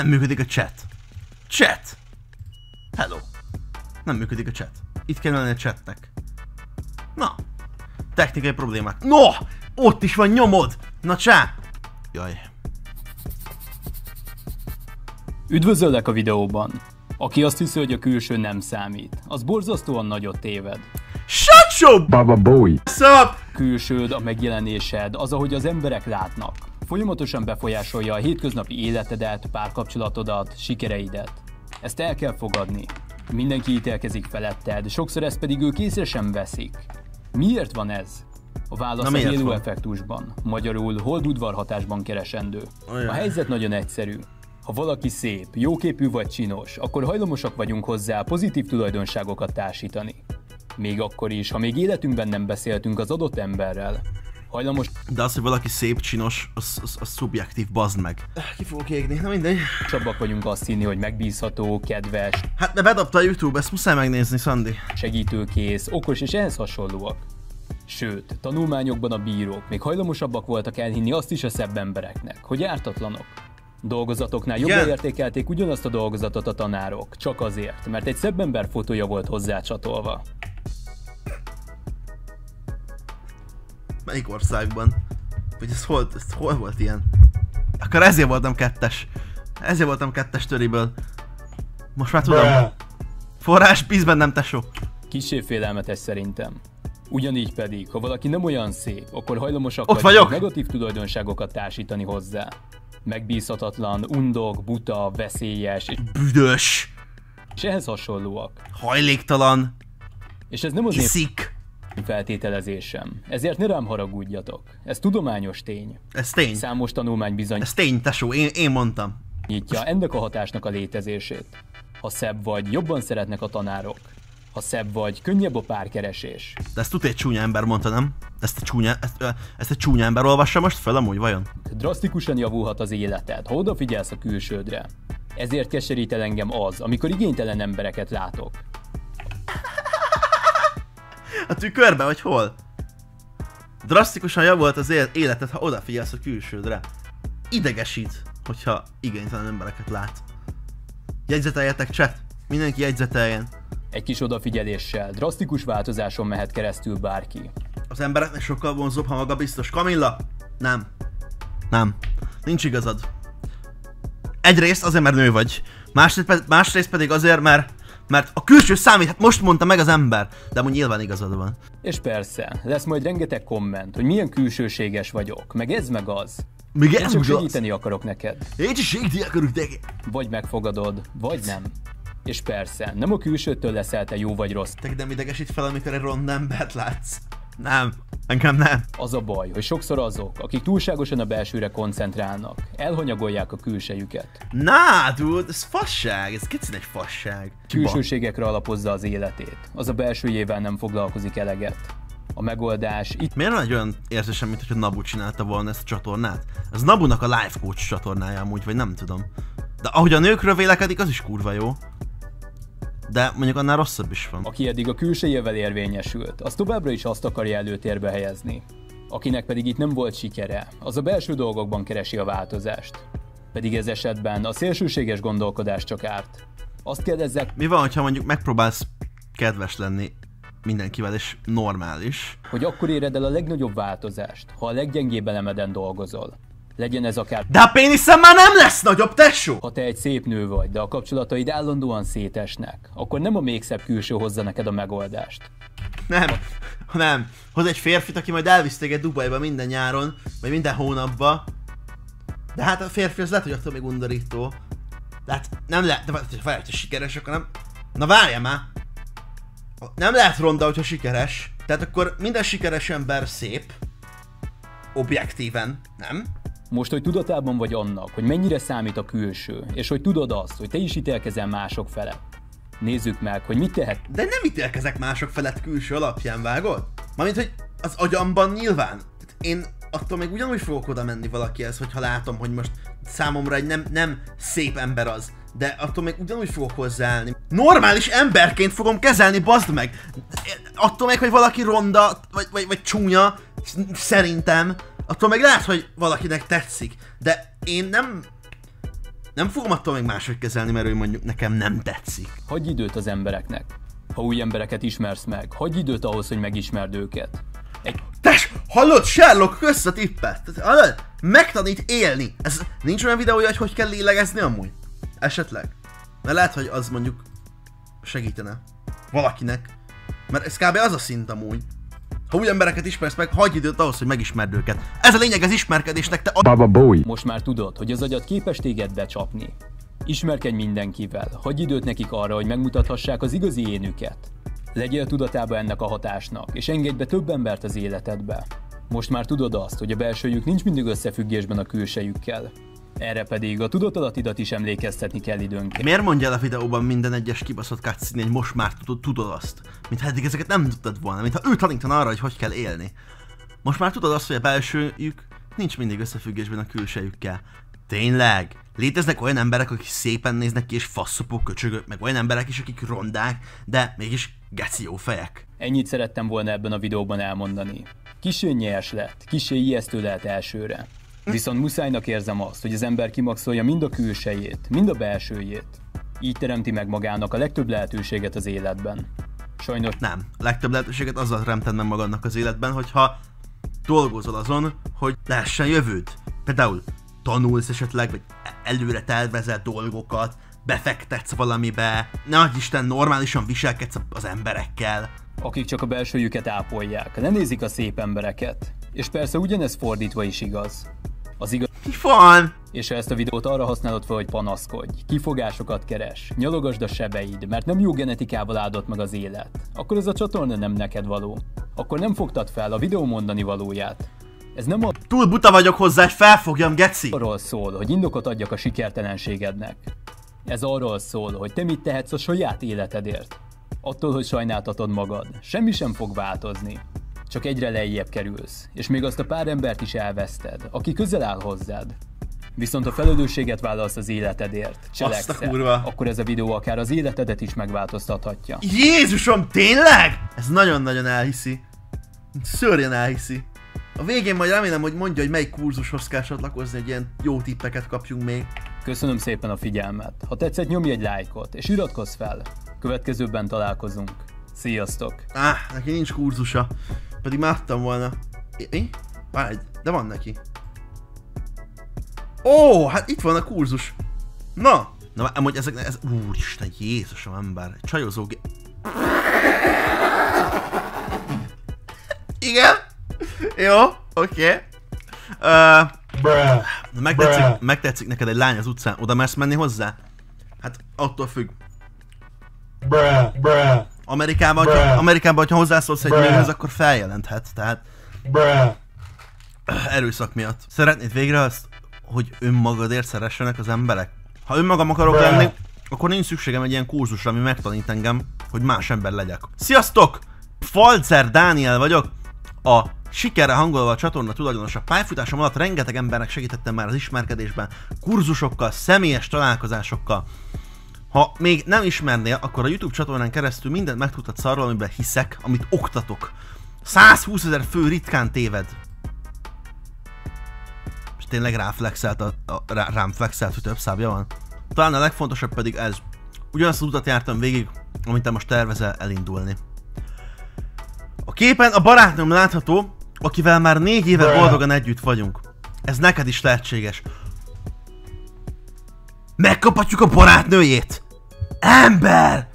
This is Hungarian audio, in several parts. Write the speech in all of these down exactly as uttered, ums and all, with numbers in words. Nem működik a chat. Chat! Hello! Nem működik a chat. Itt kellene lenni a chatnek. Na! Technikai problémák. No! Ott is van, nyomod! Na csá! Jaj. Üdvözöllek a videóban. Aki azt hiszi, hogy a külső nem számít, az borzasztóan nagyot téved. Shut up, Baba Boy! Szap! Külsőd, a megjelenésed, az, ahogy az emberek látnak. Folyamatosan befolyásolja a hétköznapi életedet, párkapcsolatodat, sikereidet. Ezt el kell fogadni. Mindenki ítélkezik feletted, sokszor ezt pedig ők észre sem veszik. Miért van ez? A válasz az élő effektusban, magyarul holdudvarhatásban keresendő. Olyan. A helyzet nagyon egyszerű. Ha valaki szép, jóképű vagy csinos, akkor hajlamosak vagyunk hozzá pozitív tulajdonságokat társítani. Még akkor is, ha még életünkben nem beszéltünk az adott emberrel. Hajlamos... De az, hogy valaki szép, csinos, az, az, az szubjektív, bazd meg. Ki fogok égni, na mindegy. Csabbak vagyunk azt hinni, hogy megbízható, kedves. Hát de bedobta a YouTube, ezt muszáj megnézni, Szandi. Segítőkész, okos és ehhez hasonlóak. Sőt, tanulmányokban a bírók még hajlamosabbak voltak elhinni azt is a szebb embereknek, hogy ártatlanok. Dolgozatoknál jobban yeah. értékelték ugyanazt a dolgozatot a tanárok, csak azért, mert egy szebb ember fotója volt hozzácsatolva. Melyik országban? Vagy ez hol, ez hol volt ilyen? Akkor ezért voltam kettes. Ezért voltam kettes töriből. Most már tudom. De. Forrás pízben nem, tesó. Kissé félelmetes szerintem. Ugyanígy pedig, ha valaki nem olyan szép, akkor hajlamosak Ott vagyok. negatív tulajdonságokat társítani hozzá. Megbízhatatlan, undok, buta, veszélyes és... büdös! És ehhez hasonlóak. Hajléktalan. És ez nem az Kiszik. én feltételezésem. Ezért ne rám haragudjatok. Ez tudományos tény. Ez tény. Számos tanulmány bizony... Ez tény, tesó, én, én mondtam. Nyitja ennek a hatásnak a létezését. Ha szebb vagy, jobban szeretnek a tanárok. Ha szebb vagy, könnyebb a párkeresés. De ezt tudja, egy csúnya ember mondta, nem? Ezt egy csúnya, ezt, ezt egy csúnya ember olvassa most fel, amúgy vajon? Drasztikusan javulhat az életed, ha odafigyelsz a külsődre. Ezért keserít el engem az, amikor igénytelen embereket látok. A tükörbe vagy hol? Drasztikusan javulhat az életed, ha odafigyelsz a külsődre. Idegesít, hogyha igénytelen embereket lát. Jegyzeteljetek, chat! Mindenki jegyzeteljen! Egy kis odafigyeléssel drasztikus változáson mehet keresztül bárki. Az embereknek sokkal vonzóbb, ha maga biztos. Kamilla? Nem. Nem. Nincs igazad. Egyrészt azért, mert nő vagy. Másrészt, másrészt pedig azért, mert, mert a külső számít, hát most mondta meg az ember. De amúgy nyilván igazad van. És persze, lesz majd rengeteg komment, hogy milyen külsőséges vagyok, meg ez meg az. Még ez csak segíteni akarok neked. Én csak segíteni akarok neked. Vagy megfogadod, vagy nem. És persze, nem a külsőtől leszel te jó vagy rossz. Te nem idegesít fel, amikor egy ronda embert látsz. Nem, engem nem. Az a baj, hogy sokszor azok, akik túlságosan a belsőre koncentrálnak, elhanyagolják a külsejüket. Na, dude, ez fasság, ez kicsit egy fasság. Külsőségekre alapozza az életét, az a belsőjével nem foglalkozik eleget. A megoldás itt... Miért van egy olyan érzésem, mint hogyha Nabu csinálta volna ezt a csatornát? Ez Nabunak a Life Coach csatornája amúgy, vagy nem tudom. De ahogy a nőkről vélekedik, az is kurva jó. De mondjuk annál rosszabb is van. Aki eddig a külsejével érvényesült, az továbbra is azt akarja előtérbe helyezni. Akinek pedig itt nem volt sikere, az a belső dolgokban keresi a változást. Pedig ez esetben a szélsőséges gondolkodás csak árt. Azt kérdezzek... Mi van, ha mondjuk megpróbálsz kedves lenni mindenkivel és normális? Hogy akkor éred el a legnagyobb változást, ha a leggyengébb elemeden dolgozol. Legyen ez akár... De a péniszem már nem lesz nagyobb, tesó! Ha te egy szép nő vagy, de a kapcsolataid állandóan szétesnek, akkor nem a még szebb külső hozza neked a megoldást. Nem, ha... nem. Hoz egy férfit, aki majd elvisz téged Dubajba minden nyáron, vagy minden hónapba. De hát a férfi az lehet, hogy attól még undorító. De hát nem lehet, de várjál, hogy sikeres, akkor nem... Na várjál már! Nem lehet ronda, hogyha sikeres. Tehát akkor minden sikeres ember szép. Objektíven, nem? Most, hogy tudatában vagy annak, hogy mennyire számít a külső, és hogy tudod azt, hogy te is ítélkezel mások felett. Nézzük meg, hogy mit tehet... De nem ítélkezek mások felett külső alapján, vágod? Mármint, hogy az agyamban nyilván. Én attól még ugyanúgy fogok oda menni valakihez, hogyha látom, hogy most számomra egy nem, nem szép ember az. De attól még ugyanúgy fogok hozzáállni. Normális emberként fogom kezelni, bazd meg! Attól még, hogy valaki ronda, vagy, vagy, vagy csúnya, szerintem. Attól meg lehet, hogy valakinek tetszik, de én nem... Nem fogom attól még máshogy kezelni, mert ő mondjuk nekem nem tetszik. Hagyj időt az embereknek. Ha új embereket ismersz meg, hagyj időt ahhoz, hogy megismerd őket. Egy... Tess, hallod, Sherlock összetippelt! Megtanít élni! Ez nincs olyan videója, hogy hogy kell lélegezni amúgy? Esetleg. Mert lehet, hogy az mondjuk segítene valakinek. Mert ez kb. Az a szint amúgy. Ha új embereket ismersz meg, hagyj időt ahhoz, hogy megismerd őket. Ez a lényeg az ismerkedésnek, te Baba Boy! Most már tudod, hogy az agyad képes téged becsapni. Ismerkedj mindenkivel, hagyj időt nekik arra, hogy megmutathassák az igazi énüket. Legyél tudatában ennek a hatásnak, és engedj be több embert az életedbe. Most már tudod azt, hogy a belsőjük nincs mindig összefüggésben a külsejükkel. Erre pedig a tudatalatidat is emlékeztetni kell időnként. Miért mondjál a videóban minden egyes kibaszott cutscene, hogy most már tudod, tudod azt? Mintha eddig ezeket nem tudtad volna, mintha ő tanítana arra, hogy hogy kell élni. Most már tudod azt, hogy a belsőjük nincs mindig összefüggésben a külsejükkel. Tényleg? Léteznek olyan emberek, akik szépen néznek ki és faszopó köcsögök, meg olyan emberek is, akik rondák, de mégis geci jó fejek. Ennyit szerettem volna ebben a videóban elmondani. Kissé nyers lett, kissé ijesztő lehet elsőre. Viszont muszájnak érzem azt, hogy az ember kimaxolja mind a külsejét, mind a belsőjét. Így teremti meg magának a legtöbb lehetőséget az életben. Sajnos nem. A legtöbb lehetőséget azzal teremted meg magadnak az életben, hogyha dolgozol azon, hogy lehessen jövőd. Például tanulsz esetleg, vagy előre tervezel dolgokat, befektetsz valamibe, nagyisten normálisan viselkedsz az emberekkel. Akik csak a belsőjüket ápolják, lenézik a szép embereket. És persze ugyanez fordítva is igaz. Az igaz... Mi van? És ha ezt a videót arra használod fel, hogy panaszkodj, kifogásokat keres, nyalogasd a sebeid, mert nem jó genetikával áldott meg az élet, akkor ez a csatorna nem neked való. Akkor nem fogtad fel a videó mondani valóját. Ez nem a... Túl buta vagyok hozzá, hogy felfogjam, geci! Arról szól, hogy indokot adjak a sikertelenségednek. Ez arról szól, hogy te mit tehetsz a saját életedért. Attól, hogy sajnáltatod magad, semmi sem fog változni. Csak egyre lejjebb kerülsz, és még azt a pár embert is elveszted, aki közel áll hozzád. Viszont ha felelősséget vállalsz az életedért, cselekszel, akkor ez a videó akár az életedet is megváltoztathatja. Jézusom, tényleg? Ez nagyon-nagyon elhiszi. Szörnyen elhiszi. A végén majd remélem, hogy mondja, hogy melyik kurzushoz kell csatlakozni, hogy ilyen jó tippeket kapjunk még. Köszönöm szépen a figyelmet. Ha tetszett, nyomj egy lájkot, és iratkozz fel. Következőben találkozunk. Sziasztok! Áh, neki nincs kurzusa. Pedig már adtam volna. Mi? Várj, de van neki. Ó, hát itt van a kurzus. Na! Na, amúgy ezek... Ez, úristen, Jézusom ember. Csajozó... Igen? Jó, oké. Okay. Uh, megtetszik, megtetszik neked egy lány az utcán. Oda mersz menni hozzá? Hát attól függ. Amerikában, hogyha, Amerikában, hogyha hozzászólsz egy nőhöz, akkor feljelenthetsz, tehát... Bruh. Erőszak miatt. Szeretnéd végre azt, hogy önmagadért szeressenek az emberek? Ha önmagam akarok Bruh. lenni, akkor nincs szükségem egy ilyen kurzusra, ami megtanít engem, hogy más ember legyek. Sziasztok! Pfalzer Dániel vagyok, a Sikerre hangolva a csatorna tulajdonosa. Pályafutásom alatt rengeteg embernek segítettem már az ismerkedésben, kurzusokkal, személyes találkozásokkal. Ha még nem ismernél, akkor a YouTube csatornán keresztül mindent megtudhatsz arról, amiben hiszek, amit oktatok. százhúszezer fő ritkán téved. És tényleg ráflexelt, a, a, rám flexelt, hogy több szábja van. Talán a legfontosabb pedig ez. Ugyanazt az utat jártam végig, amit te most tervezel elindulni. A képen a barátnőm látható, akivel már négy éve boldogan együtt vagyunk. Ez neked is lehetséges. Megkaphatjuk a barátnőjét! Ember!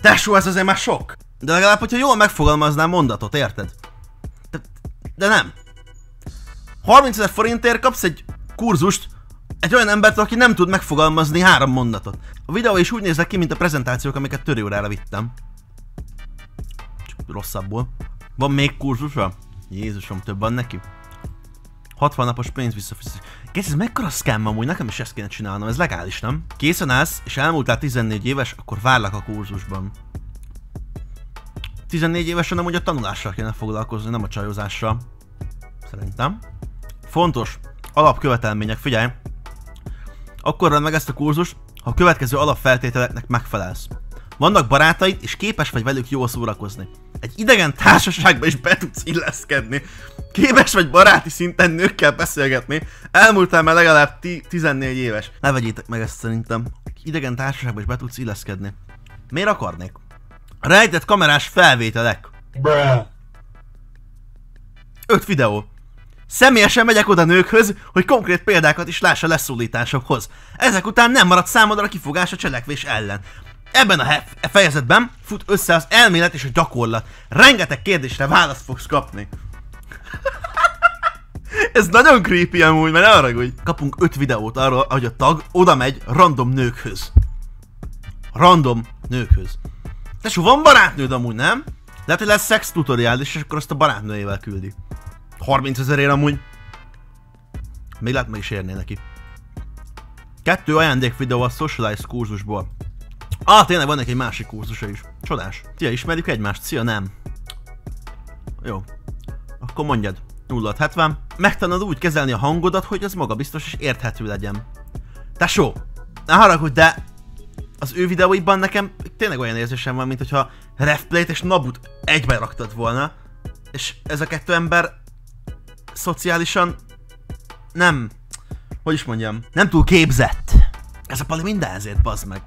Tesó, ez azért már sok! De legalább, hogyha jól megfogalmaznál mondatot, érted? De, de nem. harmincezer forintért kapsz egy kurzust egy olyan embert, aki nem tud megfogalmazni három mondatot. A videó is úgy néznek ki, mint a prezentációk, amiket törőórára vittem. Csak rosszabbul. Van még kurzusa? Jézusom, több van neki. hatvan napos pénz visszafizetés. Kész, ez mekkora scam amúgy, nekem is ezt kéne csinálnom, ez legális, nem? Készen állsz, és elmúltál tizennégy éves, akkor várlak a kurzusban. tizennégy évesen amúgy a tanulással kéne foglalkozni, nem a csajozással. Szerintem. Fontos. Alapkövetelmények, figyelj! Akkor vedd meg ezt a kurzust, ha a következő alapfeltételeknek megfelelsz. Vannak barátaid, és képes vagy velük jól szórakozni. Egy idegen társaságba is be tudsz illeszkedni. Képes vagy baráti szinten nőkkel beszélgetni. Elmúltál már legalább tizennégy éves. Ne vegyétek meg ezt szerintem. Idegen társaságba is be tudsz illeszkedni. Miért akarnék? Rejtett kamerás felvételek. Bruh. öt videó. Személyesen megyek oda nőkhöz, hogy konkrét példákat is lássa leszólításokhoz. Ezek után nem marad számodra kifogás a cselekvés ellen. Ebben a fejezetben fut össze az elmélet és a gyakorlat. Rengeteg kérdésre választ fogsz kapni. Ez nagyon creepy amúgy, mert ne haragudj. Kapunk öt videót arról, hogy a tag oda megy random nőkhöz. Random nőkhöz. Tesó, van barátnőd amúgy, nem? Lehet, hogy lesz szex tutoriális, és akkor azt a barátnőjével küldi. harmincezer amúgy. Még lehet meg is érné neki. Kettő ajándékvideó a Socialize kurzusból. Á, tényleg van neki egy másik kurzusa is. Csodás. Szia, ismerjük egymást. Szia, nem. Jó. Akkor mondjad. nulla hetven. Megtanuld úgy kezelni a hangodat, hogy az magabiztos és érthető legyen. Tesó! Ne haragudj, de az ő videóiban nekem tényleg olyan érzésem van, mintha Refplate és Nabut egybe raktad volna. És ez a kettő ember szociálisan nem, hogy is mondjam, nem túl képzett. Ez a pali minden ezért, bazd meg.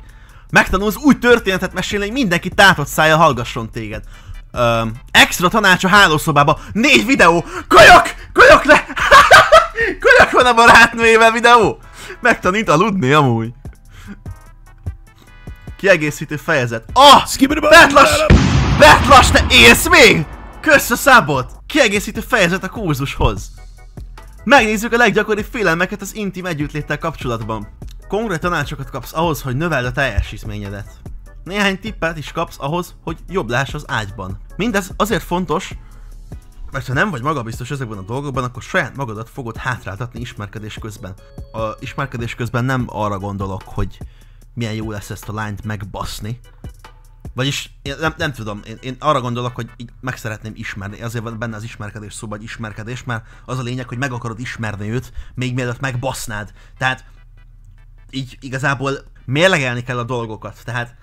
Megtanulsz úgy történetet mesélni, hogy mindenki tátott szájjal hallgasson téged. Ö, extra tanács a hálószobába, négy videó, kajak, kajak le, kajak van a barátnőjével videó. Megtanít aludni amúgy. Kiegészítő fejezet. Ah! Betlas! Betlas, te élsz még? Kösz a szábot! Kiegészítő fejezet a kurzushoz. Megnézzük a leggyakoribb félelmeket az intim együttléttel kapcsolatban. Konkrét tanácsokat kapsz ahhoz, hogy növeld a teljesítményedet. Néhány tippet is kapsz ahhoz, hogy jobb láss az ágyban. Mindez azért fontos, mert ha nem vagy magabiztos ezekben a dolgokban, akkor saját magadat fogod hátráltatni ismerkedés közben. A ismerkedés közben nem arra gondolok, hogy milyen jó lesz ezt a lányt megbaszni. Vagyis, én nem, nem tudom, én, én arra gondolok, hogy így meg szeretném ismerni. Azért van benne az ismerkedés szó, vagy ismerkedés, mert az a lényeg, hogy meg akarod ismerni őt, még mielőtt megbasznád. Tehát így igazából mérlegelni kell a dolgokat. Tehát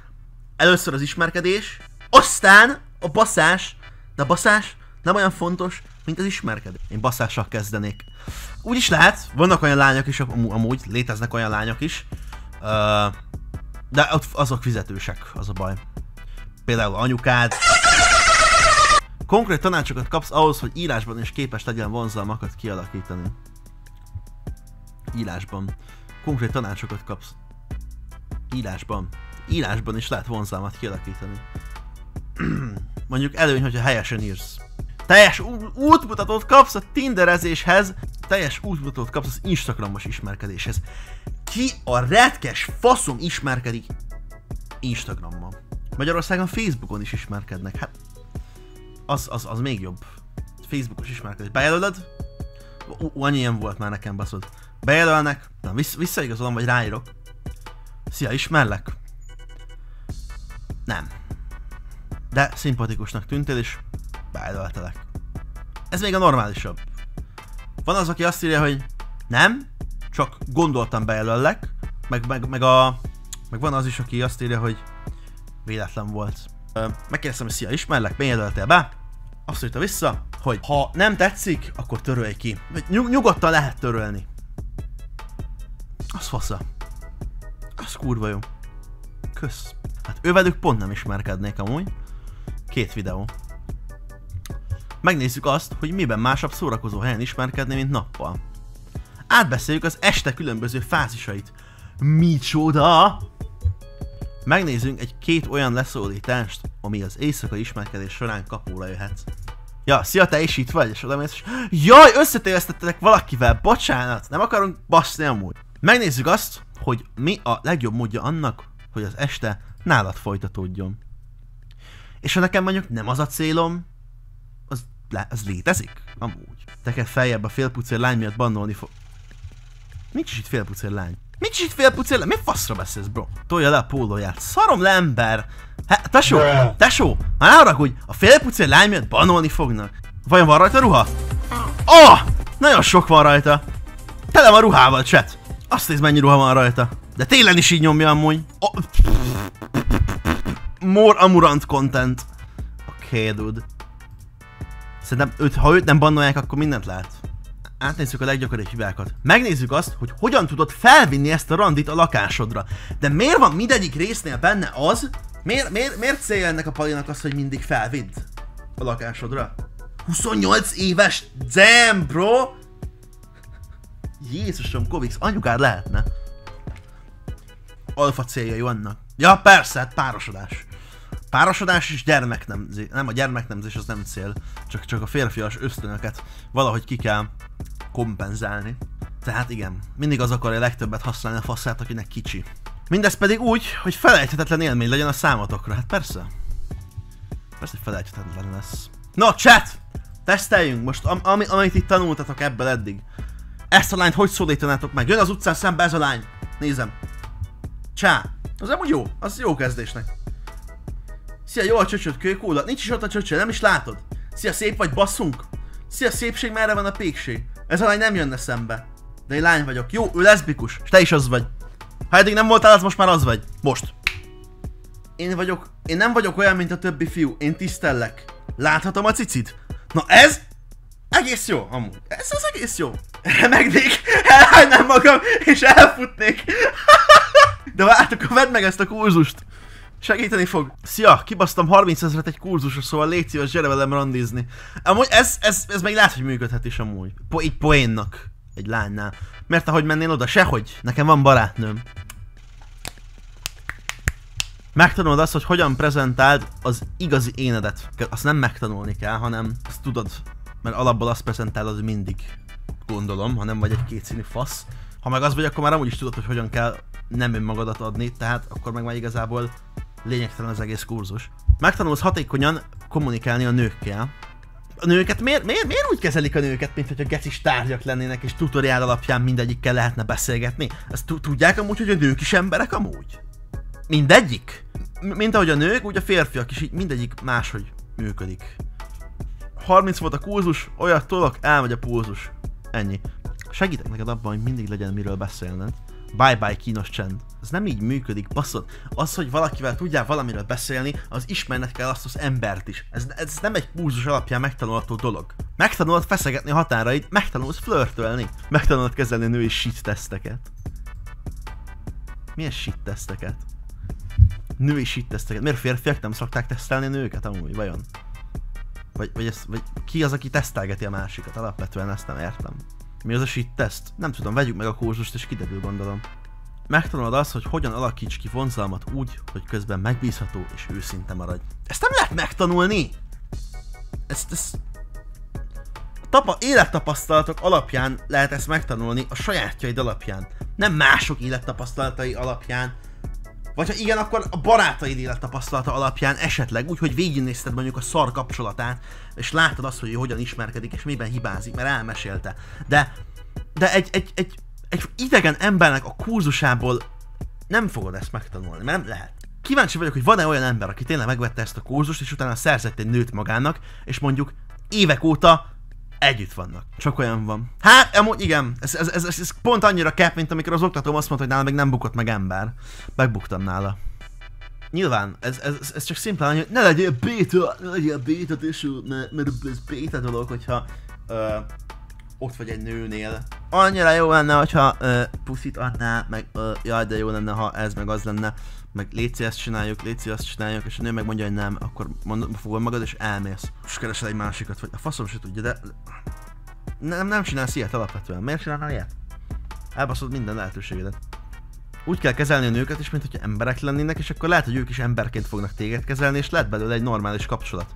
először az ismerkedés, aztán a baszás, de a baszás nem olyan fontos, mint az ismerkedés. Én baszással kezdenék. Úgy is lehet, vannak olyan lányok is, amú, amúgy léteznek olyan lányok is, de azok fizetősek, az a baj. Például anyukád. Konkrét tanácsokat kapsz ahhoz, hogy írásban is képes legyen vonzalmakat kialakítani. Írásban. Konkrét tanácsokat kapsz. Írásban. Írásban is lehet vonzalmat kialakítani. Mondjuk előny, hogyha helyesen írsz. Teljes útmutatót kapsz a tinderezéshez. Teljes útmutatót kapsz az Instagramos ismerkedéshez. Ki a retkes faszom ismerkedik Instagrammal? Magyarországon Facebookon is ismerkednek, hát az, az, az még jobb. Facebookos ismerkedés. Bejelölöd? Ú, annyi ilyen volt már nekem, baszod. Bejelölnek, na, vissz, visszaigazolom, vagy ráírok. Szia, ismerlek? Nem. De szimpatikusnak tűntél, és bejelöltelek. Ez még a normálisabb. Van az, aki azt írja, hogy nem, csak gondoltam bejelöllek, meg, meg, meg a... Meg van az is, aki azt írja, hogy véletlen volt. Megkérdeztem, hogy szia, ismerlek, miért jelöltél be? Azt írta vissza, hogy ha nem tetszik, akkor törölj ki. Nyug nyugodtan lehet törölni. Az fasza. Az kurva jó. Kösz. Hát ővelük pont nem ismerkednék amúgy. Két videó. Megnézzük azt, hogy miben másabb szórakozó helyen ismerkedni, mint nappal. Átbeszéljük az este különböző fázisait. Micsoda! Megnézzünk egy-két olyan leszólítást, ami az éjszakai ismerkedés során kapóra jöhet. Ja, szia, te is itt vagy, és oda mész, és... Jaj, összetévesztettetek valakivel, bocsánat, nem akarunk baszni amúgy. Megnézzük azt, hogy mi a legjobb módja annak, hogy az este nálad folytatódjon. És ha nekem mondjuk nem az a célom, az, az létezik amúgy. Neked feljebb a félpucér lány miatt bannolni fog... Nincs is itt félpucér lány. Mit is itt félpucér? Mi faszra beszélsz, bro? Tolja le a pólóját. Szarom le, ember! Hát, tesó! Tesó! Már ne haragudj! A félpucér lány miatt banolni fognak. Vajon van rajta ruha? Oh! Nagyon sok van rajta. Tele van ruhával, chat. Azt nézd, mennyi ruha van rajta. De télen is így nyomja amúgy. Oh. more Amurant content. Oké, okay, dude. Szerintem őt, ha őt nem bannolják, akkor mindent lát. Átnézzük a leggyakoribb hibákat. Megnézzük azt, hogy hogyan tudod felvinni ezt a randit a lakásodra. De miért van mindegyik résznél benne az? Miért, miért, miért célja ennek a palinak az, hogy mindig felvidd a lakásodra? huszonnyolc éves, damn bro! Jézusom, Kovix, anyukád lehetne. Alfa céljai vannak. Ja persze, hát párosodás. Párosodás és gyermeknemzés. Nem, a gyermeknemzés az nem cél. Csak, csak a férfias ösztönöket valahogy ki kell kompenzálni. Tehát igen, mindig az akarja legtöbbet használni a faszát, akinek kicsi. Mindez pedig úgy, hogy felejthetetlen élmény legyen a számotokra. Hát persze. Persze, hogy felejthetetlen lesz. No, chat! Teszteljünk most, am am amit itt tanultatok ebből eddig. Ezt a lányt hogy szólítanátok meg? Jön az utcán szembe ez a lány. Nézem. Csá. Az amúgy jó. Az jó kezdésnek. Szia, jó a csöcsöd, kőkóla. Nincs is ott a csöcsöd, nem is látod? Szia, szép vagy, basszunk? Szia, szépség, merre van a pékség? Ez a lány nem jönne szembe. De én lány vagyok. Jó, ő leszbikus. És te is az vagy. Ha eddig nem voltál, az most már az vagy. Most. Én vagyok... Én nem vagyok olyan, mint a többi fiú. Én tisztellek. Láthatom a cicit? Na ez... Egész jó, amúgy. Ez az egész jó. Remegnék, elhánynám magam, és elfutnék. De várj, akkor vedd meg ezt a kurzust. Segíteni fog. Szia, kibasztam harmincezret egy kurzusra, szóval légy szíves, gyere velem randizni. Amúgy ez, ez, ez még lehet, hogy működhet is amúgy. Po, így poénnak. Egy lánynál. Mert ahogy mennél oda? Sehogy. Nekem van barátnőm. Megtanulod azt, hogy hogyan prezentáld az igazi énedet. Azt nem megtanulni kell, hanem azt tudod. Mert alapból azt prezentálod mindig. Gondolom, ha nem vagy egy kétszínű fasz. Ha meg az vagy, akkor már amúgy is tudod, hogy hogyan kell nem önmagadat adni, tehát akkor meg már igazából lényegtelen az egész kurzus. Megtanulsz hatékonyan kommunikálni a nőkkel. A nőket miért, miért, miért úgy kezelik a nőket, mint hogyha gecis tárgyak lennének, és tutoriál alapján mindegyikkel lehetne beszélgetni? Ezt tudják amúgy, hogy a nők is emberek amúgy? Mindegyik? M mint ahogy a nők, úgy a férfiak is, így mindegyik máshogy működik. harminc volt a kurzus, olyat tolok, elmegy a pulzus. Ennyi. Segítek neked abban, hogy mindig legyen miről beszélned. Bye-bye kínos csend. Ez nem így működik, baszod. Az, hogy valakivel tudjál valamiről beszélni, az ismerned kell azt az embert is. Ez, ez nem egy kurzus alapján megtanulható dolog. Megtanulod feszegetni a határaid, megtanulsz flörtölni. Megtanulod kezelni női shit-teszteket. Milyen shit-teszteket? Női shit-teszteket. Miért férfiak nem szokták tesztelni nőket amúgy, vajon? Vagy, vagy, ez, vagy ki az, aki tesztelgeti a másikat? Alapvetően ezt nem értem. Mi az a shit teszt? Nem tudom, vegyük meg a kurzust és kiderül, gondolom. Megtanulod azt, hogy hogyan alakíts ki vonzalmat úgy, hogy közben megbízható és őszinte maradj. Ezt nem lehet megtanulni! Ezt, ezt... Tapa, élettapasztalatok alapján lehet ezt megtanulni, a sajátjaid alapján. Nem mások élettapasztalatai alapján. Vagy ha igen, akkor a barátaid élettapasztalata alapján esetleg, úgyhogy végignézted mondjuk a szar kapcsolatát, és láttad azt, hogy ő hogyan ismerkedik, és miben hibázik, mert elmesélte. De, de egy, egy, egy, egy idegen embernek a kurzusából nem fogod ezt megtanulni, mert nem lehet. Kíváncsi vagyok, hogy van-e olyan ember, aki tényleg megvette ezt a kurzust, és utána szerzett egy nőt magának, és mondjuk évek óta együtt vannak. Csak olyan van. Hát, amúgy igen, ez, ez, ez, ez pont annyira kép, mint amikor az oktatóm azt mondta, hogy nála még nem bukott meg ember. Megbuktam nála. Nyilván, ez, ez, ez csak szimplán, hogy ne legyél béta, ne legyél béta tisú, mert ez béta dolog, hogyha ö, ott vagy egy nőnél. Annyira jó lenne, hogyha ö, puszit adná, meg ö, jaj, de jó lenne, ha ez meg az lenne, meg léci ezt csináljuk, léci azt csináljuk, és a nő megmondja, hogy nem, akkor fogod magad és elmész. És keresel egy másikat, vagy a faszom se tudja, de... Nem, nem csinálsz ilyet alapvetően. Miért csinálnál ilyet? Elbaszod minden lehetőségedet. Úgy kell kezelni a nőket is, mint hogyha emberek lennének, és akkor lehet, hogy ők is emberként fognak téged kezelni, és lehet belőle egy normális kapcsolat.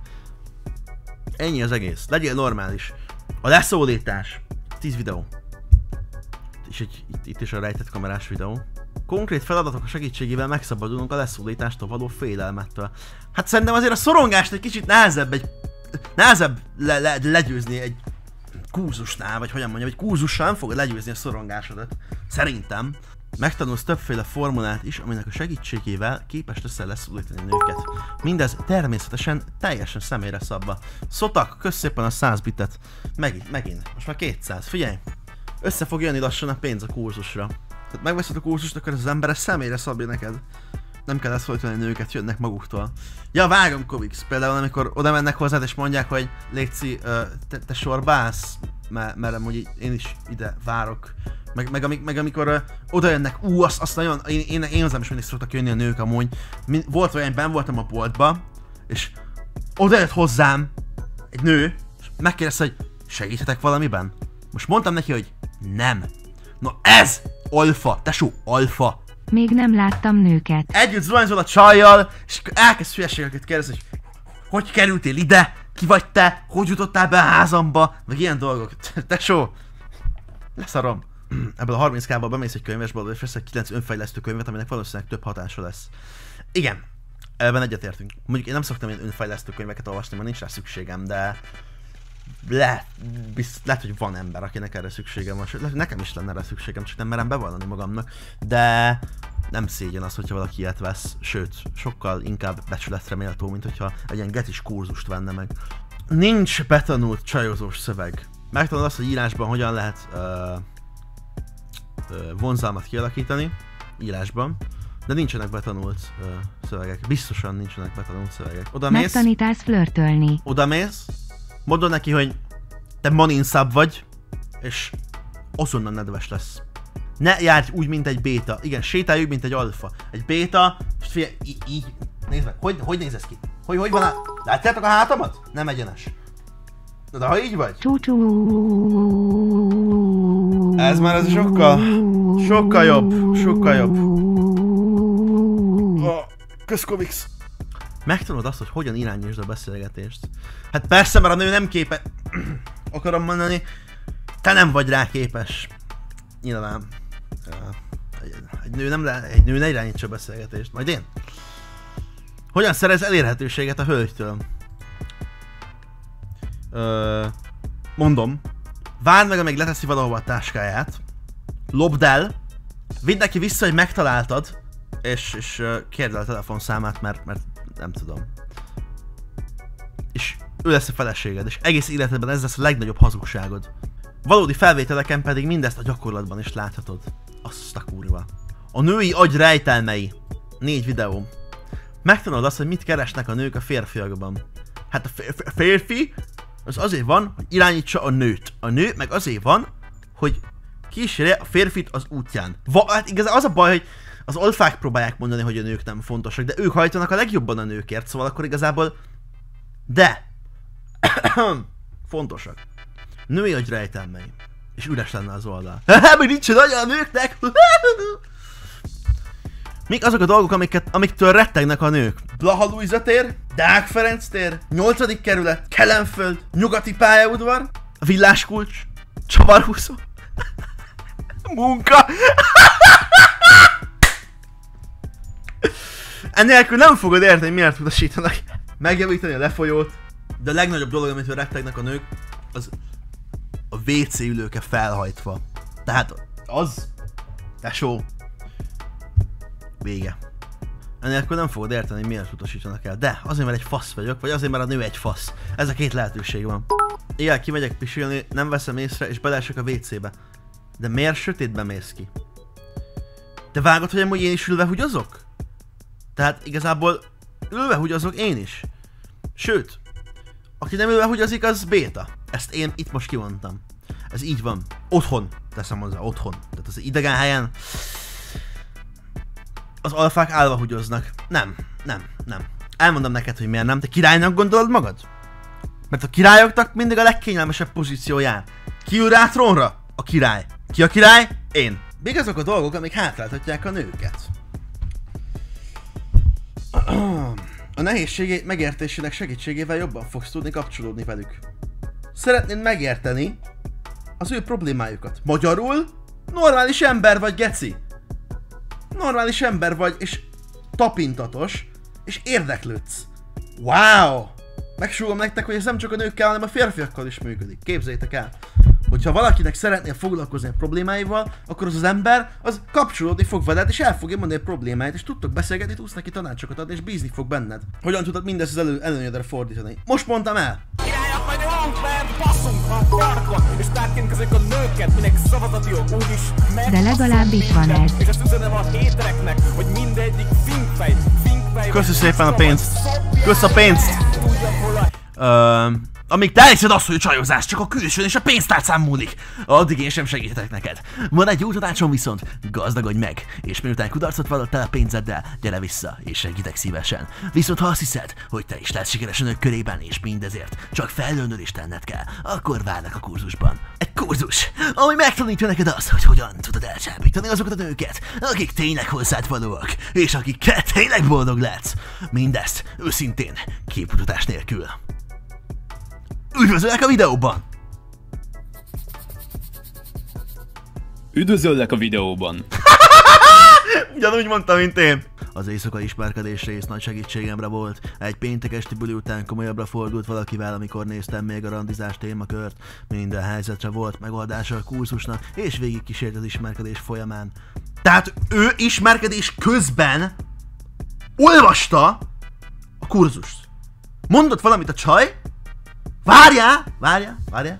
Ennyi az egész. Legyél normális. A leszólítás. tíz videó. És egy, itt, itt is a rejtett kamerás videó. Konkrét feladatok a segítségével megszabadulunk a leszólítástól való félelmettől. Hát szerintem azért a szorongást egy kicsit nehezebb egy... Nehezebb le, le, legyőzni egy kurzusnál, vagy hogyan mondjam, egy kurzussal nem fogod legyőzni a szorongásodat. Szerintem. Megtanulsz többféle formulát is, aminek a segítségével képes leszel leszólítani nőket. Mindez természetesen teljesen személyre szabva. Szotak, kösz szépen a száz bitet. Megint, megint. Most már kétszáz, figyelj! Össze fog jönni lassan a pénz a kurzusra. Tehát megveszed a kurzust, akkor ez az ember ezt személyre szabja neked. Nem kell ezt folytani őket, jönnek maguktól. Ja, vágom Kovics, például amikor oda mennek hozzád és mondják, hogy léci, te, te sorba állsz, mert, mert amúgy én is ide várok. Meg, meg, meg, meg amikor uh, oda jönnek, ú, azt, azt nagyon, én, én, én hozzám is mindig szoktak jönni a nők amúgy. Min, volt olyan, benn voltam a boltba, és oda jött hozzám egy nő, és megkérdezte, hogy segíthetek valamiben? Most mondtam neki, hogy nem. Na ez alfa, tesó, alfa. Még nem láttam nőket. Együtt zuhanyzol a csajjal, és elkezd hülyeségeket kérdezni, hogy hogy kerültél ide, ki vagy te, hogy jutottál be a házamba, meg ilyen dolgok. Tesó, leszarom. Ebből a harminckából bemész egy könyvesboltba, és vesz egy kilenc önfejlesztő könyvet, aminek valószínűleg több hatása lesz. Igen, ebben egyetértünk. Mondjuk én nem szoktam ilyen önfejlesztő könyveket olvasni, mert nincs rá szükségem, de lehet, bizt, lehet, hogy van ember, akinek erre szüksége van. Lehet, nekem is lenne erre szükségem, csak nem merem bevallani magamnak. De nem szégyen az, hogyha valaki ilyet vesz. Sőt, sokkal inkább becsületre méltó, mint hogyha egy ilyen getis kurzust venne meg. Nincs betanult csajozós szöveg. Megtanul azt, hogy írásban hogyan lehet uh, uh, vonzalmat kialakítani. Írásban. De nincsenek betanult uh, szövegek. Biztosan nincsenek betanult szövegek. Oda mész, megtanítás flörtölni. Oda mész. Mondod neki, hogy te maninszább vagy, és azonnal nedves lesz. Ne járj úgy, mint egy béta. Igen, sétálj úgy, mint egy alfa. Egy béta, és figyelj, így, nézd meg, hogy, hogy néz ez ki? Hogy, hogy van a... Látjátok a hátamat? Nem egyenes. Na de ha így vagy? Ez már az sokkal, sokkal jobb, sokkal jobb. Kösz Kovics. Megtanulod azt, hogy hogyan irányítsd a beszélgetést. Hát persze, mert a nő nem képes... Akarom mondani, te nem vagy rá képes. Nyilván. Egy nő nem, egy nő ne irányítsa a beszélgetést. Majd én. Hogyan szerez elérhetőséget a hölgytől? Ö, mondom. Várd meg, amíg leteszi valahova a táskáját. Lopd el. Vidd neki vissza, hogy megtaláltad. És, és kérd el a telefonszámát, mert, mert nem tudom. És ő lesz a feleséged, és egész életedben ez lesz a legnagyobb hazugságod. Valódi felvételeken pedig mindezt a gyakorlatban is láthatod. Azt a kurva. A női agy rejtelmei. Négy videó. Megtanulod azt, hogy mit keresnek a nők a férfiakban. Hát a férfi az azért van, hogy irányítsa a nőt. A nő meg azért van, hogy kísérje a férfit az útján. Va, hát igazán az a baj, hogy az alfák próbálják mondani, hogy a nők nem fontosak, de ők hajtanak a legjobban a nőkért, szóval akkor igazából... De! Fontosak. Női agy rejtelmei. És üres lenne az oldal. Haha, még nincsen agya a nőknek! Mik azok a dolgok, amiket, amiktől rettegnek a nők? Blaha Luisa tér, Dák Ferenc tér, nyolcadik kerület, Kellenföld, Nyugati Pályaudvar, villáskulcs, csavarhúszó, munka. Ennélkül nem fogod érteni, miért tudasítanak. Megjavítani a lefolyót. De a legnagyobb dolog, amitől rettegnek a nők, az a vé cé ülőke felhajtva. Tehát az... Tesó. Vége. Ennélkül nem fogod érteni, miért utasítanak el. De azért, mert egy fasz vagyok, vagy azért, mert a nő egy fasz. Ez a két lehetőség van. Éjjel kimegyek pisilni, nem veszem észre, és beleesek a vé cébe. De miért sötétbe mész ki? Te vágod, hogy amúgy én is ülve húgyozok? Tehát igazából ülve húgyazok én is. Sőt, aki nem ülve húgyazik, az béta. Ezt én itt most kimondtam. Ez így van. Otthon teszem hozzá, otthon. Tehát az idegen helyen az alfák állva húgyoznak. Nem, nem, nem. Elmondom neked, hogy miért nem. Te királynak gondolod magad? Mert a királyoknak mindig a legkényelmesebb pozíció jár. Ki ül rá a trónra? A király. Ki a király? Én. Még azok a dolgok, amik hátráltatják a nőket. A nehézségek megértésének segítségével jobban fogsz tudni kapcsolódni velük. Szeretnéd megérteni az ő problémájukat. Magyarul normális ember vagy, geci. Normális ember vagy, és tapintatos, és érdeklődsz. Wow! Megsúgom nektek, hogy ez nem csak a nőkkel, hanem a férfiakkal is működik. Képzeljétek el! Hogyha valakinek szeretnél foglalkozni a problémáival, akkor az az ember az kapcsolódni fog veled, és el fogja mondani a problémáit, és tudtok beszélgetni, tudsz neki tanácsokat adni, és bízni fog benned. Hogyan tudod mindezt az elő előnyödre fordítani? Most mondtam el! Királyok vagyunk, mert baszunk van tartva, és tárkénkezik a nőket, minek szavazat jó, úgyis meg... De legalább itt van ez. És azt üzenem a hétereknek, hogy mindegyik szint Köszi szépen a pénzt. Kösz a pénzt. Uh, amíg te elhiszed azt, hogy a csajozás csak a külsőn és a pénztárcán múlik, addig én sem segíthetek neked. Van egy jó tanácsom viszont, gazdagodj meg, és miután kudarcot vallottál a pénzeddel, gyere vissza, és segítek szívesen. Viszont ha azt hiszed, hogy te is lesz sikeres önök körében, és mindezért csak fellöndölést tenned kell, akkor várnak a kurzusban. Egy kurzus, ami megtanítja neked azt, hogy hogyan tudod elcsábítani azokat a nőket, akik tényleg hozzád valóak, és akikkel tényleg boldog látsz. Mindezt őszintén, képmutatás nélkül. Üdvözöllek a videóban! Üdvözöllek a videóban! Ugyanúgy mondtam, mint én! Az éjszakai ismerkedés rész nagy segítségemre volt. Egy péntek esti buli után komolyabbra fordult valakivel, amikor néztem még a randizás témakört. Minden helyzetre volt megoldása a kurzusnak, és végig kísért az ismerkedés folyamán. Tehát ő ismerkedés közben olvasta a kurzust. Mondott valamit a csaj, várjál! Várjál! Várjál!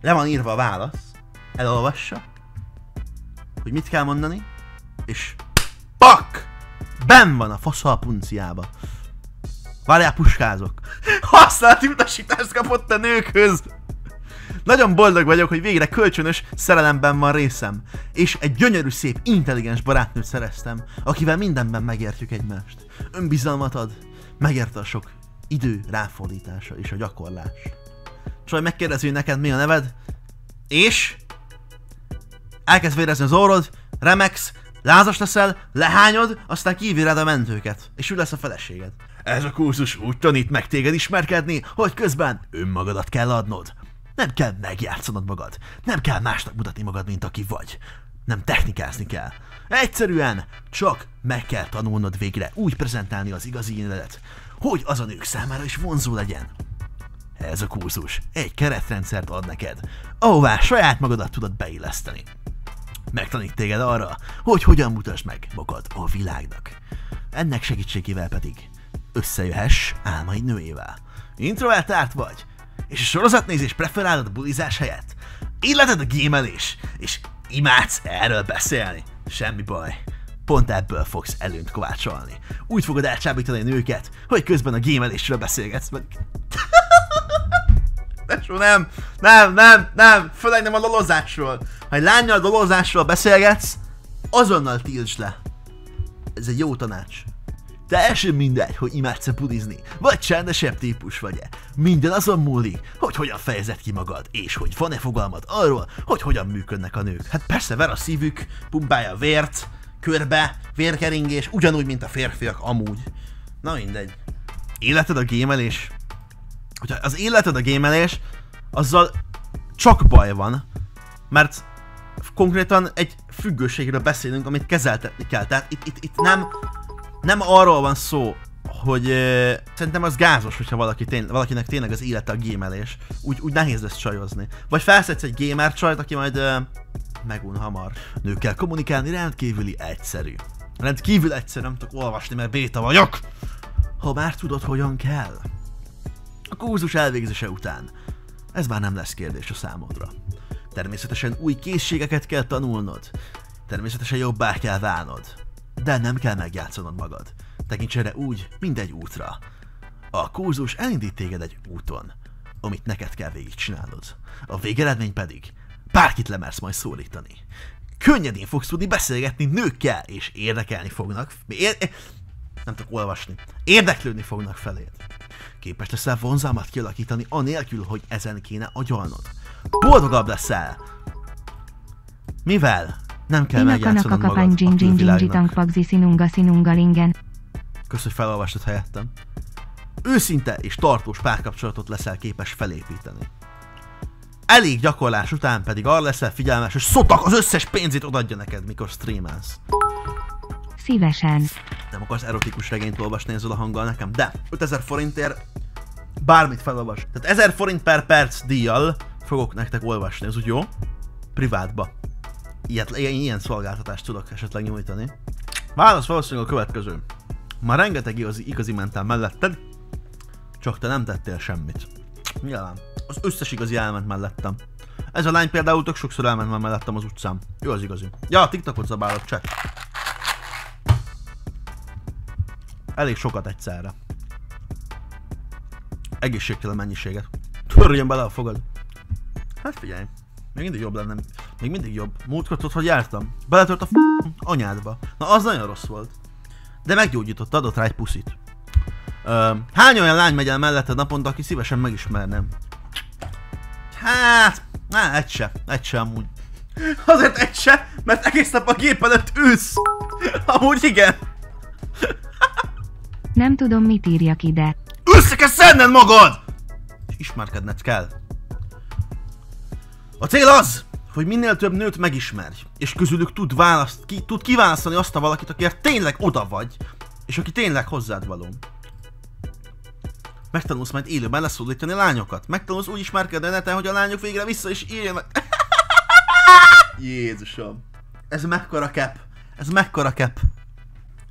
Le van írva a válasz, elolvassa, hogy mit kell mondani, és pak! Benn van a fasza a punciába. Várjál, puskázok! Használati utasítást kapott a nőkhöz! Nagyon boldog vagyok, hogy végre kölcsönös szerelemben van részem, és egy gyönyörű, szép, intelligens barátnőt szereztem, akivel mindenben megértjük egymást. Önbizalmat ad. Megérte a sok idő ráfordítása és a gyakorlás. Csaj megkérdezi, hogy neked mi a neved, és elkezd vérezni az orrod, remegsz, lázas leszel, lehányod, aztán kivíred a mentőket, és ő lesz a feleséged. Ez a kurzus úgy tanít meg téged ismerkedni, hogy közben önmagadat kell adnod. Nem kell megjátszanod magad, nem kell másnak mutatni magad, mint aki vagy. Nem technikázni kell. Egyszerűen csak meg kell tanulnod végre úgy prezentálni az igazi énedet, hogy az a nők számára is vonzó legyen. Ez a kurzus egy keretrendszert ad neked, ahová saját magadat tudod beilleszteni. Megtanít téged arra, hogy hogyan mutasd meg magad a világnak. Ennek segítségével pedig összejöhess álmaid nőjével. Introvertált vagy, és a sorozatnézés preferálod a bulizás helyett. Illeted a gémelés, és imádsz erről beszélni. Semmi baj. Pont ebből fogsz előnyt kovácsolni. Úgy fogod elcsábítani a nőket, hogy közben a gémelésről beszélgetsz meg. Tesó, nem, nem, nem, nem, főleg nem a dolozásról. Ha egy lánnyal dolozásról beszélgetsz, azonnal tiltsd le. Ez egy jó tanács. Teljesen mindegy, hogy imádsz-e bulizni, vagy csendesebb típus vagy-e. Minden azon múlik, hogy hogyan fejezed ki magad, és hogy van-e fogalmad arról, hogy hogyan működnek a nők. Hát persze ver a szívük, pumpálja a vért, körbe, vérkeringés, ugyanúgy, mint a férfiak amúgy. Na mindegy. Életed a gémelés. Hogyha az életed a gémelés, azzal csak baj van, mert konkrétan egy függőségről beszélünk, amit kezeltetni kell. Tehát itt, itt, itt nem... Nem arról van szó, hogy euh, szerintem az gázos, hogyha valaki tény, valakinek tényleg az élete a gémelés. Úgy, úgy nehéz lesz csajozni. Vagy felszedsz egy gamer csajt, aki majd euh, megún hamar. Nőkkel kommunikálni rendkívüli egyszerű. Rendkívül egyszerű, nem tudok olvasni, mert béta vagyok! Ha már tudod, hogyan kell. A kurzus elvégzése után ez már nem lesz kérdés a számodra. Természetesen új készségeket kell tanulnod. Természetesen jobbá kell válnod. De nem kell megjátszanod magad. Tekints erre úgy, mint egy útra. A kurzus elindít téged egy úton, amit neked kell végigcsinálnod. A végeredmény pedig bárkit lemersz majd szólítani. Könnyedén fogsz tudni beszélgetni nőkkel, és érdekelni fognak. Érde... Nem tudok olvasni. Érdeklődni fognak feléd. Képes leszel vonzalmat kialakítani anélkül, hogy ezen kéne agyalnod. Boldogabb leszel! Mivel? Nem kell megjátszanom magad a külvilágnak. Kösz, hogy felolvastad helyettem. Őszinte és tartós párkapcsolatot leszel képes felépíteni. Elég gyakorlás után pedig arra leszel figyelmes, hogy szotak az összes pénzét odadja neked, mikor streamelsz. Szívesen. Nem akarsz erotikus regényt olvasni ezzel a hanggal nekem, de ötezer forintért bármit felolvas. Tehát ezer forint per perc díjjal fogok nektek olvasni, ez úgy jó? Privátba. Ilyet, ilyen, ilyen szolgáltatást tudok esetleg nyújtani. Válasz valószínűleg a következő. Már rengeteg igazi, igazi mentál melletted, csak te nem tettél semmit. Nyilván. Az összes igazi elment mellettem. Ez a lány például tök sokszor elment már mellettem az utcán. Ő az igazi. Ja, a TikTokot zabálok, csak. Elég sokat egyszerre. Egészségtelen mennyiséget. Törjön bele a fogad. Hát figyelj, még mindig jobb lenne. Még mindig jobb. Múltkor tudod, hogy jártam. Beletört a f*** anyádba. Na, az nagyon rossz volt. De meggyógyította, adott rá egy puszit. Ö, hány olyan lány megy el mellette naponta, aki szívesen megismernem? Hát, á, egy se. Egy se amúgy. Azért egy se, mert egész nap a gép előtt ülsz. Amúgy igen. Nem tudom, mit írjak ide. Össze kell szedned magad! És ismerkedned kell. A cél az, hogy minél több nőt megismerj, és közülük tud, választ, ki, tud kiválasztani azt a valakit, akiért tényleg oda vagy, és aki tényleg hozzád való. Megtanulsz majd élőben leszólítani lányokat. Megtanulsz úgy ismerkedni neten, hogy a lányok végre vissza is írjanak. Jézusom. Ez mekkora kep. Ez mekkora kep.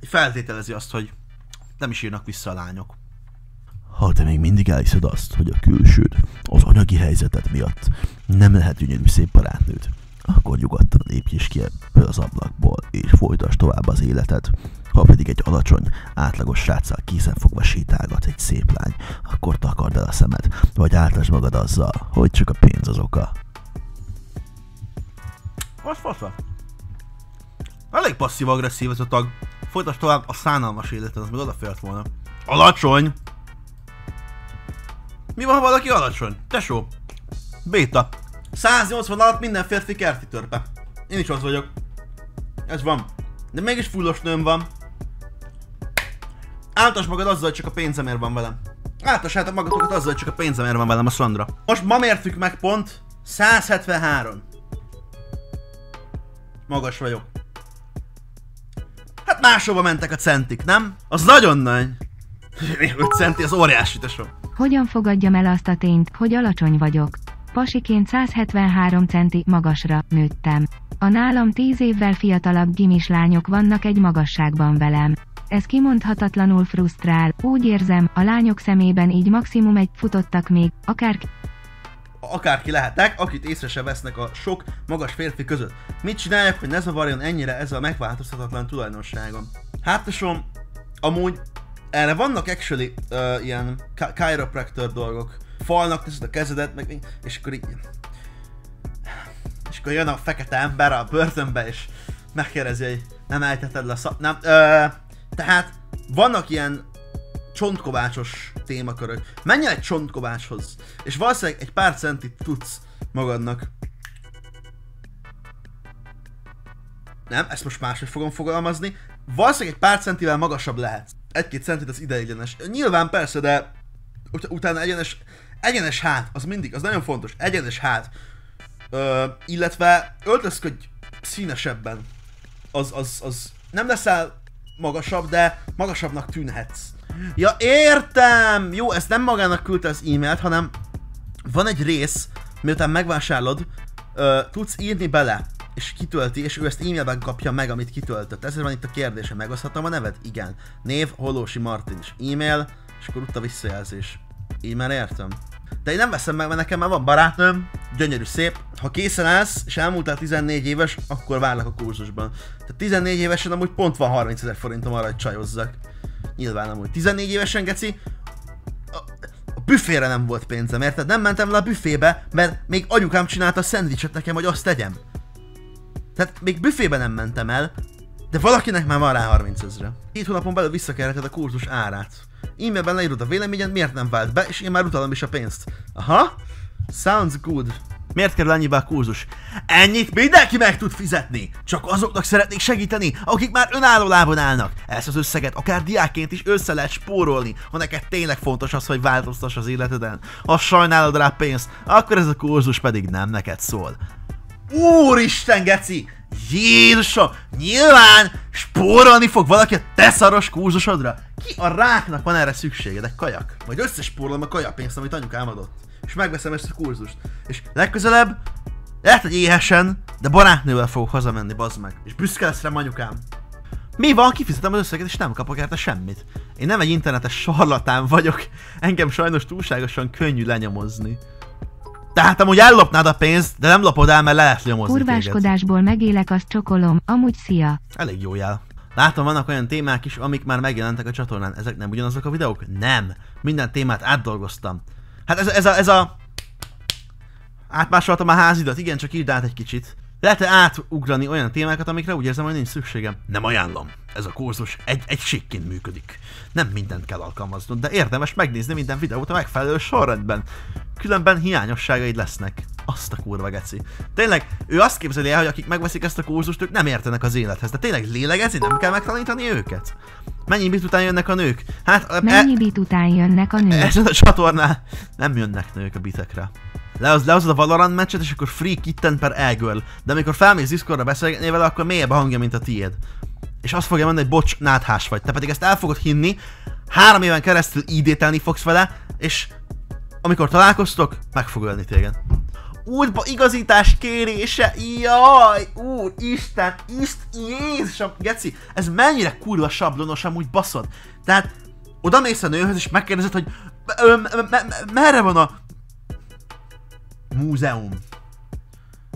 Feltételezi azt, hogy nem is írnak vissza a lányok. Ha te még mindig elhiszed azt, hogy a külsőd, az anyagi helyzeted miatt nem lehet gyönyörű szép barátnőd, akkor nyugodtan lépj is ki ebből az ablakból, és folytasd tovább az életed. Ha pedig egy alacsony, átlagos sráccal kézenfogva sétálgat egy szép lány, akkor takard el a szemed, vagy áltasd magad azzal, hogy csak a pénz az oka. Most fasza. Elég passzív-agresszív ez a tag. Folytasd tovább a szánalmas életed, az még odafért volna. Alacsony! Mi van, ha valaki alacsony? Tesó! Béta! száznyolcvan alatt minden férfi kerti törpe. Én is az vagyok. Ez van. De mégis fullos nőm van. Áltass magad azzal, hogy csak a pénzemért van velem. Áltassátok magatokat azzal, hogy csak a pénzemért van velem, a szandra. Most ma mértük meg pont száz hetvenhárom. Magas vagyok. Hát máshova mentek a centik, nem? Az nagyon nagy. öt centi az óriási, tesó. Hogyan fogadjam el azt a tényt, hogy alacsony vagyok? Pasiként száz hetvenhárom centi magasra nőttem. A nálam tíz évvel fiatalabb gimis lányok vannak egy magasságban velem. Ez kimondhatatlanul frusztrál, úgy érzem, a lányok szemében így maximum egy futottak még, akárki... Akárki lehetek, akit észre se vesznek a sok magas férfi között. Mit csináljak, hogy ne zavarjon ennyire ez a megváltozhatatlan tulajdonságom? Hát tesóm, amúgy... Erre vannak actually uh, ilyen chiropractor dolgok. Falnak teszed a kezedet, meg, és akkor így... És akkor jön a fekete ember a börtönbe, és megkérdezi, hogy nem ejteted le a szab... Nem, uh, tehát vannak ilyen csontkovácsos témakörök. Menj el egy csontkovácshoz, és valószínűleg egy pár centit tudsz magadnak. Nem, ezt most máshogy fogom fogalmazni. Valószínűleg egy pár centivel magasabb lehetsz. Egy-két centit az ideiglenes. Nyilván persze, de utána egyenes, egyenes hát, az mindig, az nagyon fontos, egyenes hát. Ö, illetve öltözködj színesebben. Az, az, az nem leszel magasabb, de magasabbnak tűnhetsz. Ja, értem! Jó, ezt nem magának küldte az e-mailt, hanem van egy rész, miután megvásárlod, ö, tudsz írni bele. És kitölti, és ő ezt e-mailben kapja meg, amit kitöltött. Ezért van itt a kérdése, megoszthatom a neved? Igen. Név, Holósi Martin, és e-mail, és akkor ott a visszajelzés. Így már értem. De én nem veszem meg, mert nekem már van barátnőm, gyönyörű szép. Ha készen állsz, és elmúltál tizennégy éves, akkor várlak a kurzusban. Tehát tizennégy évesen amúgy pont van harmincezer forintom arra, hogy csajozzak. Nyilván amúgy. tizennégy évesen, geci, büfére nem volt pénzem, érted? Nem mentem le a büfébe, mert még anyukám csinálta a szendvicset nekem, hogy azt tegyem. Tehát még büfébe nem mentem el, de valakinek már van rá harmincezre. Két hónapon belül visszakerheted a kurzus árát. E-mailben leírod a véleményed, miért nem vált be, és én már utalom is a pénzt. Aha, sounds good. Miért kerül ennyibe a kurzus? Ennyit mindenki meg tud fizetni! Csak azoknak szeretnék segíteni, akik már önálló lábon állnak. Ezt az összeget akár diákként is össze lehet spórolni, ha neked tényleg fontos az, hogy változtass az életeden. Ha sajnálod rá pénzt, akkor ez a kurzus pedig nem neked szól. Úristen, geci! Jézusom! Nyilván spórolni fog valaki a te szaros kurzusodra! Ki a ráknak van erre szükséged? Egy kajak. Majd összespórolom a kajakpénzt, amit anyukám adott. És megveszem ezt a kurzust. És legközelebb, lehet, hogy éhesen, de barátnővel fogok hazamenni, bazd meg. És büszke lesz rám anyukám. Mi van, kifizetem az összeget, és nem kapok érte semmit. Én nem egy internetes sarlatán vagyok. Engem sajnos túlságosan könnyű lenyomozni. Tehát amúgy ellopnád a pénzt, de nem lopod el, mert le lehet nyomozni. Kurváskodásból megélek, azt csokolom, amúgy szia. Elég jó jel. Látom, vannak olyan témák is, amik már megjelentek a csatornán. Ezek nem ugyanazok a videók? Nem. Minden témát átdolgoztam. Hát ez, ez a... Ez a... Átmásoltam a házidat? Igen, csak írd át egy kicsit. Lehet-e átugrani olyan témákat, amikre úgy érzem, hogy nincs szükségem? Nem ajánlom. Ez a kurzus egy, egy síkként működik. Nem mindent kell alkalmaznod, de érdemes megnézni minden videót a megfelelő sorrendben. Különben hiányosságaid lesznek. Azt a kurva geci. Tényleg, ő azt képzeli el, hogy akik megveszik ezt a kurzust, ők nem értenek az élethez. De tényleg lélegezni nem kell megtanítani őket? Mennyi bit után jönnek a nők? Hát... Mennyi e... bit után jönnek a nők? Ezen a csatornán nem jönnek nők a bitekre. Lehozod lehoz a Valorant meccset, és akkor free kitten per elgirl. De amikor felmész Discordra beszélgetni vele, akkor mélyebb a hangja, mint a tiéd. És azt fogja mondani, hogy bocs, náthás vagy. Te pedig ezt el fogod hinni, három éven keresztül idételni fogsz vele, és amikor találkoztok, meg fog ölni téged. Útba igazítás kérése, jaj, úristen, ist, Jézusom, geci, ez mennyire kurva sablonos amúgy, baszod. Tehát oda mész a nőhöz, és megkérdezed, hogy merre van a múzeum.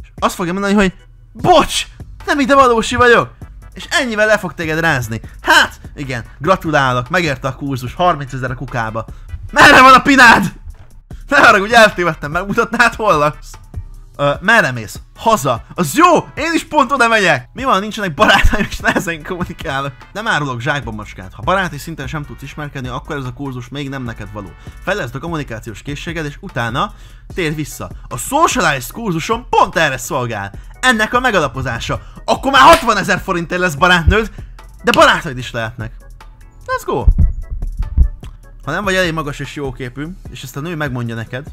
És azt fogja mondani, hogy bocs, nem ide valósi vagyok. És ennyivel le fog téged rázni. Hát, igen, gratulálok, megérte a kurzus, harmincezer a kukába. Merre van a pinád? Ne haragudj, eltévedtem, mert mutatnád, hol laksz. Ö, merre mész? Haza. Az jó, én is pont oda megyek. Mi van, nincsenek barátaim, és nehezen kommunikálok. Nem árulok zsákba macskát. Ha baráti szinten sem tudsz ismerkedni, akkor ez a kurzus még nem neked való. Fejleszd a kommunikációs készséged, és utána térj vissza. A Socialized kurzusom pont erre szolgál. Ennek a megalapozása. Akkor már hatvanezer forintért lesz barátnőd, de barátaid is lehetnek. Let's go! Ha nem vagy elég magas és jóképű, és ezt a nő megmondja neked,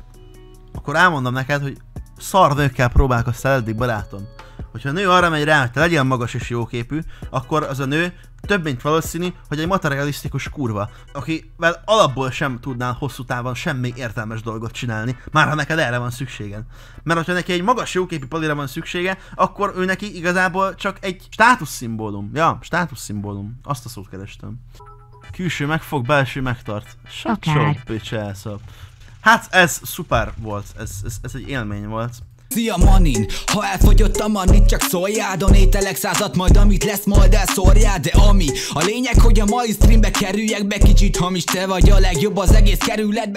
akkor elmondom neked, hogy szar nőkkel próbálkoztál eddig, barátom. Hogyha a nő arra megy rá, hogy te legyél magas és jóképű, akkor az a nő több mint valószínű, hogy egy materialisztikus kurva, akivel alapból sem tudnál hosszú távon semmi értelmes dolgot csinálni, már ha neked erre van szükséged. Mert hogyha neki egy magas jóképű palira van szüksége, akkor ő neki igazából csak egy státuszszimbólum. Ja, státuszszimbólum. Azt a szót kerestem. Külső megfog, belső megtart. Sacsó, picsászap. Hát ez szuper volt, ez, ez, ez egy élmény volt. Szia manin, ha elfogyott a manit, csak szóljádon ételek százat, majd amit lesz, majd elszórjál, de ami a lényeg, hogy a mai streambe kerüljek be, kicsit hamis, te vagy a legjobb az egész kerületbe.